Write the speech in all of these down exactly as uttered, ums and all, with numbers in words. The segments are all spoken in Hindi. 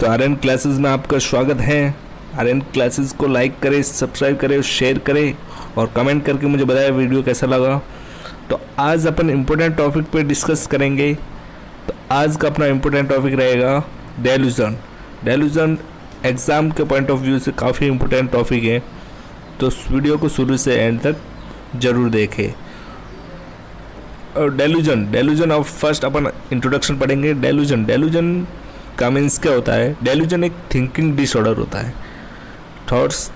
तो आरएन क्लासेस में आपका स्वागत है। आरएन क्लासेस को लाइक करें, सब्सक्राइब करें, शेयर करें और कमेंट करके मुझे बताएं वीडियो कैसा लगा। तो आज अपन इम्पोर्टेंट टॉपिक पे डिस्कस करेंगे। तो आज का अपना इम्पोर्टेंट टॉपिक रहेगा डेल्यूजन। डेल्यूजन एग्ज़ाम के पॉइंट ऑफ व्यू से काफ़ी इम्पोर्टेंट टॉपिक है, तो इस वीडियो को शुरू से एंड तक ज़रूर देखें। और डेल्यूजन डेल्यूजन ऑफ फर्स्ट अपन इंट्रोडक्शन पढ़ेंगे। डेल्यूजन डेल्यूजन का मीन्स क्या होता है? डेल्यूजन एक थिंकिंग डिसऑर्डर होता है, थॉट्स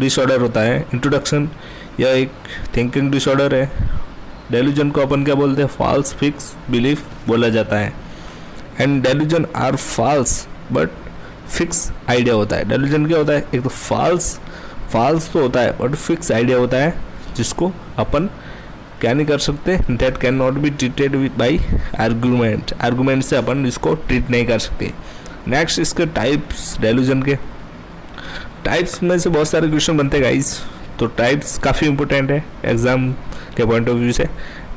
डिसऑर्डर होता है। इंट्रोडक्शन, यह एक थिंकिंग डिसऑर्डर है। डेल्यूजन को अपन क्या बोलते हैं? फॉल्स फिक्स बिलीफ बोला जाता है। And delusion are false but fix idea होता है। डेल्यूजन क्या होता है? एक तो फॉल्स फॉल्स तो होता है बट फिक्स आइडिया होता है, जिसको अपन क्या नहीं कर सकते, that can not be treated with by argument. Argument से अपन इसको ट्रीट नहीं कर सकते। नेक्स्ट, इसके टाइप्स। डेल्यूजन के टाइप्स में से बहुत सारे क्वेश्चन बनते हैं गाइस, तो टाइप्स काफ़ी इंपॉर्टेंट है एग्जाम के पॉइंट ऑफ व्यू से।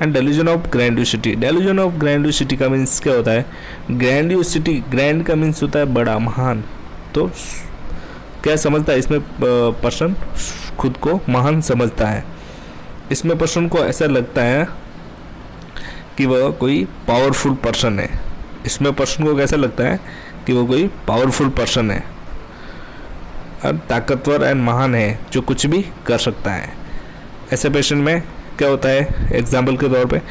And delusion of grandiosity delusion of grandiosity का मीन्स क्या होता है? ग्रैंडियोसिटी, ग्रैंड का मीन्स होता है बड़ा, महान। तो क्या समझता है इसमें? पर्सन खुद को महान समझता है। इसमें पर्सन को ऐसा लगता है कि वह कोई पावरफुल पर्सन है। इसमें पर्सन को कैसा लगता है कि वो कोई पावरफुल पर्सन है और ताकतवर एंड महान है, जो कुछ भी कर सकता है। ऐसे पेशेंट में क्या होता है? एग्जाम्पल के तौर पे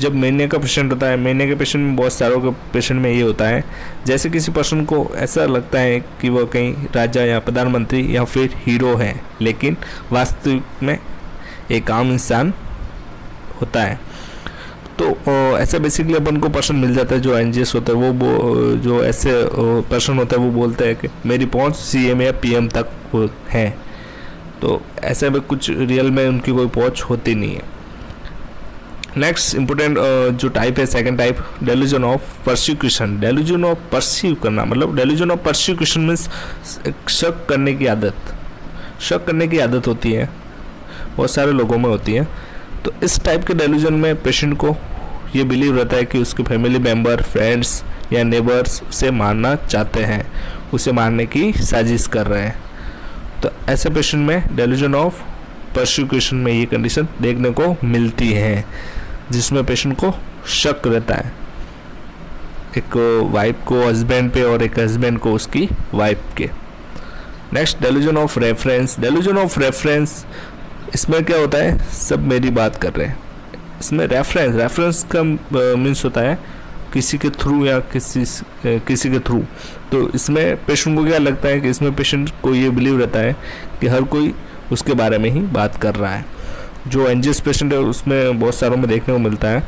जब मेनिया का पेशेंट होता है, मेनिया के पेशेंट में बहुत सारों के पेशेंट में ये होता है, जैसे किसी पर्सन को ऐसा लगता है कि वह कहीं राजा या प्रधानमंत्री या फिर हीरो है, लेकिन वास्तविक में एक आम इंसान होता है। तो ऐसा बेसिकली अपन को पर्सन मिल जाता है, जो एनजीएस होता है वो, वो जो ऐसे पर्सन होता है वो बोलता है कि मेरी पहुंच सीएम या पीएम तक है। तो ऐसे में कुछ रियल में उनकी कोई पहुंच होती नहीं है। नेक्स्ट इम्पोर्टेंट जो टाइप है, second type, delusion of persecution. Delusion of perceive करना, मतलब डेल्यूजन ऑफ परसिक्यूशन मीन्स शक करने की आदत। शक करने की आदत होती है बहुत सारे लोगों में होती है। तो इस टाइप के डेल्यूजन में पेशेंट को ये बिलीव रहता है कि उसके फैमिली मेम्बर, फ्रेंड्स या नेबर्स उसे मारना चाहते हैं, उसे मारने की साजिश कर रहे हैं। तो ऐसे पेशेंट में डेल्यूजन ऑफ परसिक्यूशन में ये कंडीशन देखने को मिलती है, जिसमें पेशेंट को शक रहता है एक वाइफ को हस्बैंड पे और एक हस्बैंड को उसकी वाइफ के। Next, delusion of reference. Delusion of reference, इसमें क्या होता है? सब मेरी बात कर रहे हैं। इसमें रेफरेंस रेफरेंस का मीन्स होता है किसी के थ्रू या किसी किसी के थ्रू। तो इसमें पेशेंट को क्या लगता है कि इसमें पेशेंट को ये बिलीव रहता है कि हर कोई उसके बारे में ही बात कर रहा है। जो एनजीएस पेशेंट है उसमें बहुत सारों में देखने को मिलता है,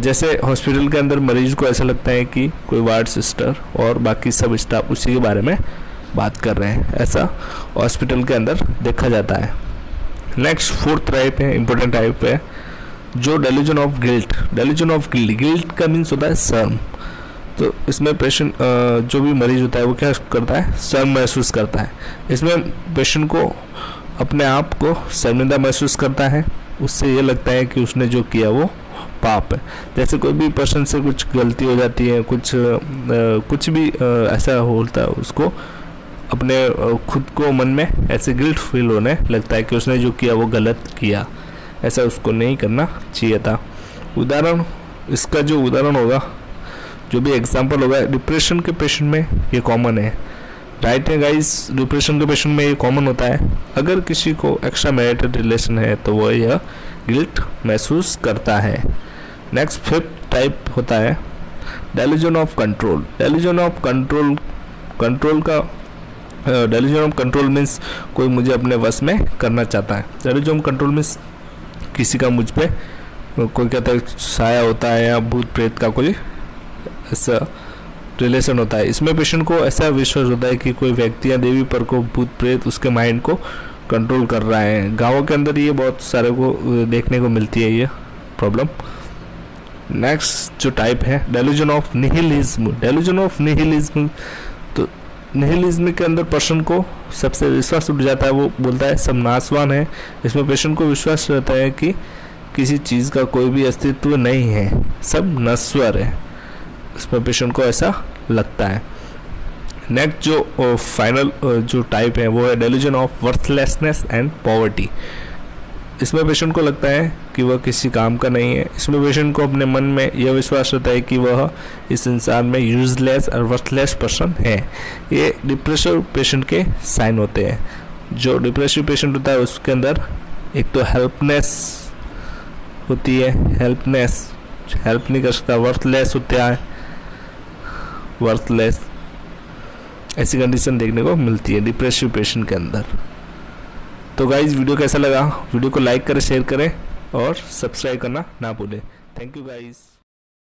जैसे हॉस्पिटल के अंदर मरीज को ऐसा लगता है कि कोई वार्ड सिस्टर और बाकी सब स्टाफ उसी के बारे में बात कर रहे हैं, ऐसा हॉस्पिटल के अंदर देखा जाता है। नेक्स्ट, फोर्थ टाइप है, इम्पोर्टेंट टाइप है, जो delusion of guilt. Delusion of guilt guilt का मीन्स होता है शर्म। तो इसमें पेशेंट, जो भी मरीज होता है वो क्या करता है? शर्म महसूस करता है। इसमें पेशेंट को अपने आप को शर्मिंदा महसूस करता है, उससे ये लगता है कि उसने जो किया वो पाप है। जैसे कोई भी पर्सन से कुछ गलती हो जाती है, कुछ कुछ भी ऐसा होता है, उसको अपने खुद को मन में ऐसे गिल्ट फील होने लगता है कि उसने जो किया वो गलत किया, ऐसा उसको नहीं करना चाहिए था। उदाहरण, इसका जो उदाहरण होगा, जो भी एग्जांपल होगा, डिप्रेशन के पेशेंट में ये कॉमन है, राइट है गाइस? डिप्रेशन के पेशेंट में ये कॉमन होता है। अगर किसी को एक्स्ट्रा मैरिटल रिलेशन है तो वह यह गिल्ट महसूस करता है। नेक्स्ट, फिफ्थ टाइप होता है delusion of control. Delusion of control control का डेल्यूजन ऑफ कंट्रोल मीन्स कोई मुझे अपने वश में करना चाहता है। डेल्यूजन ऑफ कंट्रोल मीन्स किसी का मुझ पे कोई कहता है साया होता है या भूत प्रेत का कोई ऐसा रिलेशन होता है। इसमें पेशेंट को ऐसा विश्वास होता है कि कोई व्यक्ति या देवी पर को भूत प्रेत उसके माइंड को कंट्रोल कर रहा है। गाँव के अंदर ये बहुत सारे को देखने को मिलती है ये प्रॉब्लम। नेक्स्ट जो टाइप है, delusion of nihilism. Delusion of nihilism, तो निहिलिज्म के अंदर पर्सन को सबसे विश्वास उठ जाता है, वो बोलता है सब नासवान है। इसमें पेशेंट को विश्वास रहता है कि किसी चीज़ का कोई भी अस्तित्व नहीं है, सब नश्वर है। इसमें पेशेंट को ऐसा लगता है। नेक्स्ट जो फाइनल जो टाइप है वो है delusion of worthlessness and poverty. इसमें पेशेंट को लगता है कि वह किसी काम का नहीं है। इसमें पेशेंट को अपने मन में यह विश्वास होता है कि वह इस संसार में यूजलेस और वर्थलेस पर्सन है। ये डिप्रेसिव पेशेंट के साइन होते हैं। जो डिप्रेसिव पेशेंट होता है उसके अंदर एक तो हेल्पनेस होती है, हेल्पनेस हेल्प नहीं कर सकता, वर्थलेस होता है, वर्थलेस, ऐसी कंडीशन देखने को मिलती है डिप्रेसिव पेशेंट के अंदर। तो गाइज वीडियो कैसा लगा, वीडियो को लाइक करें, शेयर करें और सब्सक्राइब करना ना भूलें। Thank you guys.